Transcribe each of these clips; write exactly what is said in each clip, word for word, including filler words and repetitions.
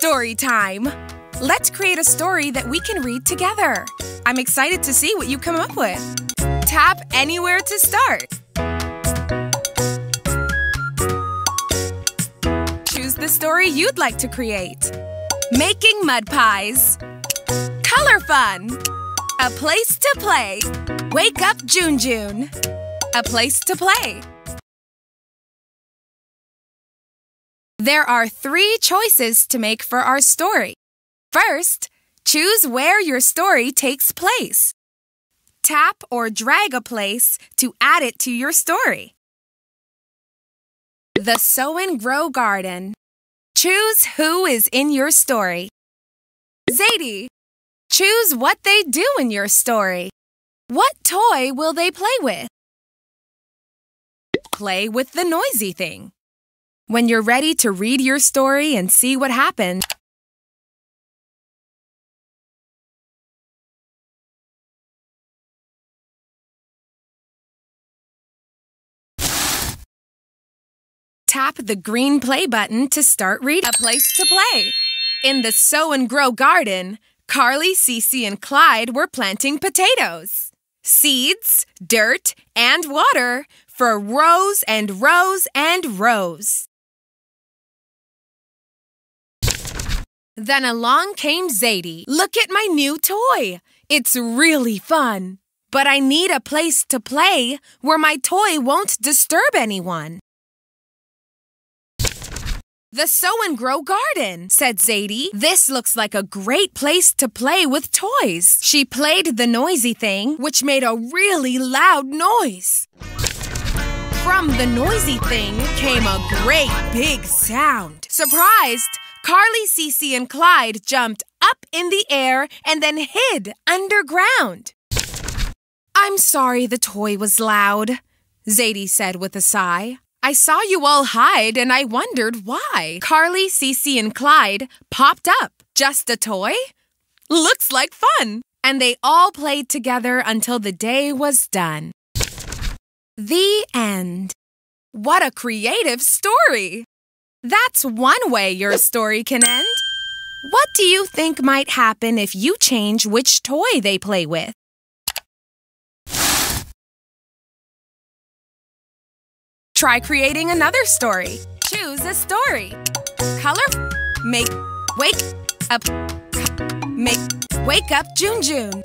Story time! Let's create a story that we can read together. I'm excited to see what you come up with. Tap anywhere to start. Choose the story you'd like to create. Making mud pies. Color fun. A place to play. Wake up Junjun. A place to play. There are three choices to make for our story. First, choose where your story takes place. Tap or drag a place to add it to your story. The Sow 'n Grow Garden. Choose who is in your story. Zadie. Choose what they do in your story. What toy will they play with? Play with the noisy thing. When you're ready to read your story and see what happens, tap the green play button to start reading. A place to play. In the Sow 'n Grow Garden, Carly, Cece, and Clyde were planting potatoes. Seeds, dirt, and water for rows and rows and rows. Then along came Zadie. Look at my new toy. It's really fun. But I need a place to play where my toy won't disturb anyone. The Sow 'n Grow Garden, said Zadie. This looks like a great place to play with toys. She played the noisy thing, which made a really loud noise. From the noisy thing came a great big sound. Surprised, Carly, Cece, and Clyde jumped up in the air and then hid underground. I'm sorry the toy was loud, Zadie said with a sigh. I saw you all hide and I wondered why. Carly, Cece, and Clyde popped up. Just a toy? Looks like fun. And they all played together until the day was done. The end. What a creative story! That's one way your story can end. What do you think might happen if you change which toy they play with? Try creating another story. Choose a story. Color. Make. Wake. Up. Make. Wake up Junjun.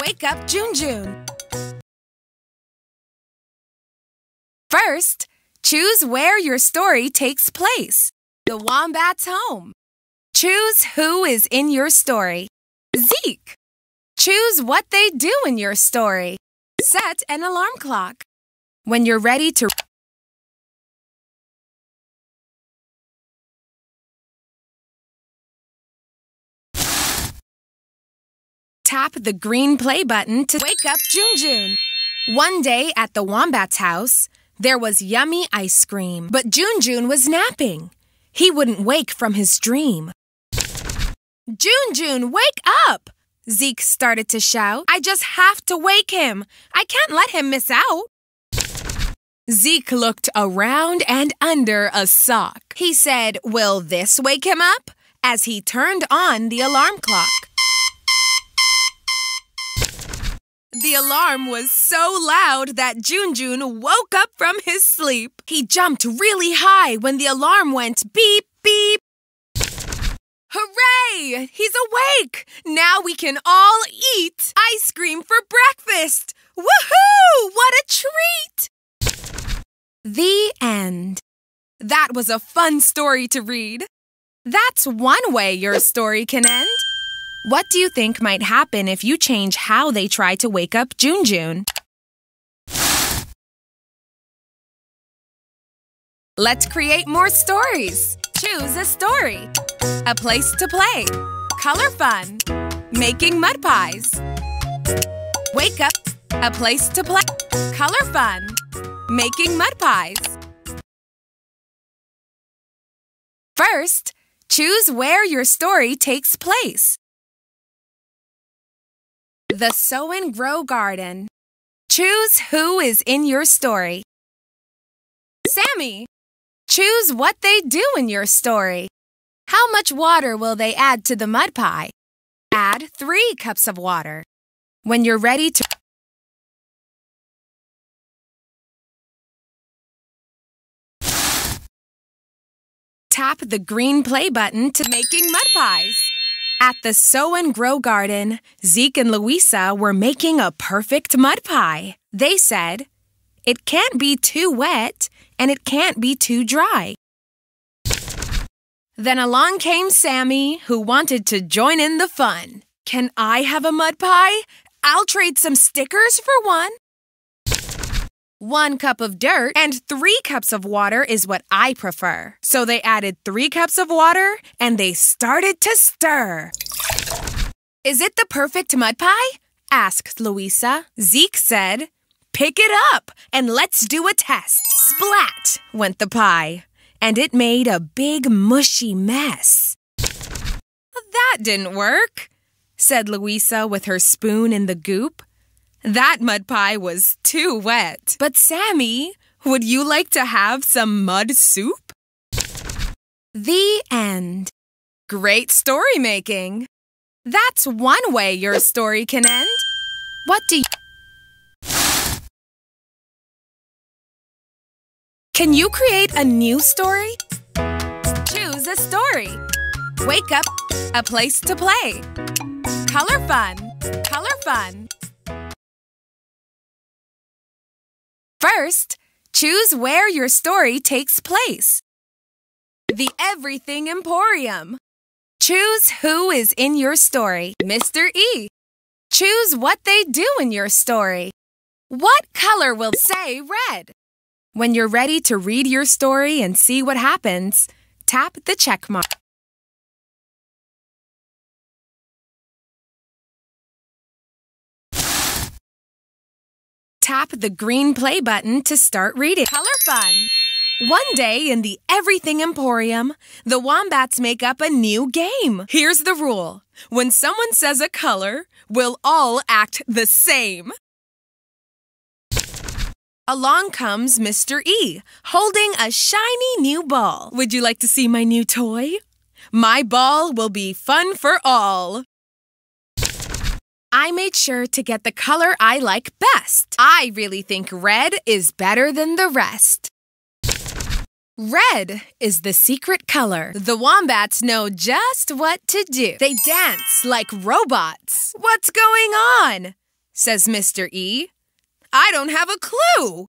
Wake up Junjun. First, choose where your story takes place. The Wombat's home. Choose who is in your story. Zeke. Choose what they do in your story. Set an alarm clock. When you're ready to tap the green play button to wake up Junjun. One day at the Wombat's house, there was yummy ice cream, but Junjun was napping. He wouldn't wake from his dream. Junjun, wake up! Zeke started to shout. I just have to wake him. I can't let him miss out. Zeke looked around and under a sock. He said, will this wake him up? As he turned on the alarm clock. The alarm was so loud that Junjun woke up from his sleep. He jumped really high when the alarm went beep, beep. Hooray! He's awake! Now we can all eat ice cream for breakfast! Woohoo! What a treat! The end. That was a fun story to read. That's one way your story can end. What do you think might happen if you change how they try to wake up Junjun? Let's create more stories. Choose a story. A place to play. Color fun. Making mud pies. Wake up. A place to play. Color fun. Making mud pies. First, choose where your story takes place. The Sow 'n Grow Garden. Choose who is in your story. Sammy. Choose what they do in your story. How much water will they add to the mud pie? Add three cups of water. When you're ready to... Tap the green play button to making mud pies. At the Sow 'n Grow Garden, Zeke and Louisa were making a perfect mud pie. They said, "It can't be too wet, and it can't be too dry." Then along came Sammy, who wanted to join in the fun. "Can I have a mud pie? I'll trade some stickers for one." One cup of dirt and three cups of water is what I prefer. So they added three cups of water, and they started to stir. "Is it the perfect mud pie?" asked Louisa. Zeke said, "Pick it up, and let's do a test." Splat went the pie, and it made a big mushy mess. "That didn't work," said Louisa with her spoon in the goop. "That mud pie was too wet. But Sammy, would you like to have some mud soup?" The end. Great story making. That's one way your story can end. What do you... Can you create a new story? Choose a story. Wake up, a place to play. Color fun, color fun. First, choose where your story takes place. The Everything Emporium. Choose who is in your story. Mister E. Choose what they do in your story. What color will say red? When you're ready to read your story and see what happens, tap the check mark. Tap the green play button to start reading. Color fun! One day in the Everything Emporium, the Wombats make up a new game. Here's the rule. When someone says a color, we'll all act the same. Along comes Mister E, holding a shiny new ball. "Would you like to see my new toy? My ball will be fun for all." I made sure to get the color I like best. I really think red is better than the rest. Red is the secret color. The Wombats know just what to do. They dance like robots. "What's going on?" says Mister E. "I don't have a clue."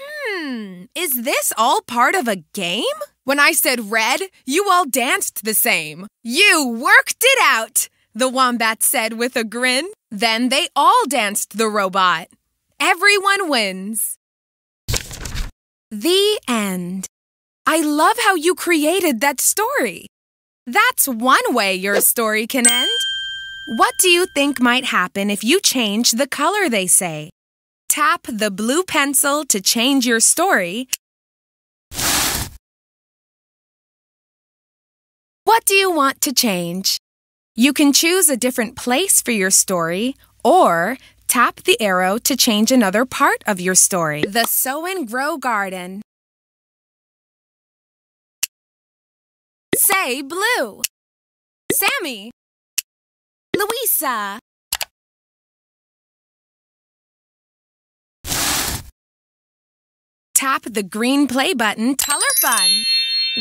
Hmm, is this all part of a game? "When I said red, you all danced the same." "You worked it out," the Wombat said with a grin. Then they all danced the robot. Everyone wins. The end. I love how you created that story. That's one way your story can end. What do you think might happen if you change the color they say? Tap the blue pencil to change your story. What do you want to change? You can choose a different place for your story or tap the arrow to change another part of your story. The Sow 'n Grow Garden. Say blue. Sammy. Louisa. Tap the green play button. Color fun.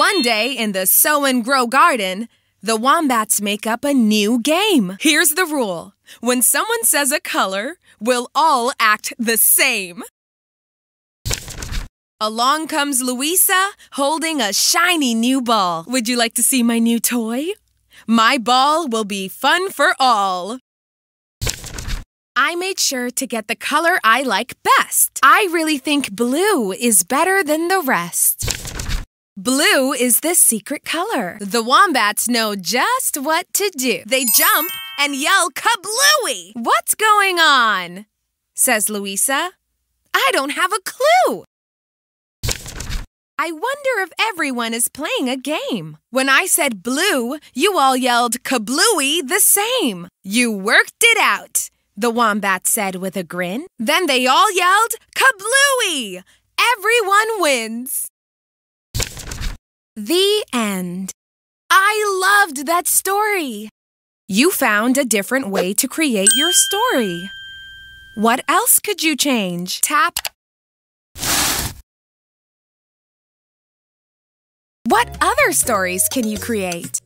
One day in the Sow 'n Grow Garden, the Wombats make up a new game. Here's the rule. When someone says a color, we'll all act the same. Along comes Louisa, holding a shiny new ball. "Would you like to see my new toy? My ball will be fun for all." I made sure to get the color I like best. I really think blue is better than the rest. Blue is the secret color. The Wombats know just what to do. They jump and yell, "Kablooey!" "What's going on?" says Louisa. "I don't have a clue." I wonder if everyone is playing a game. "When I said blue, you all yelled kablooey the same." "You worked it out," the Wombat said with a grin. Then they all yelled kablooey. Everyone wins. The end. I loved that story. You found a different way to create your story. What else could you change? Tap. What other stories can you create?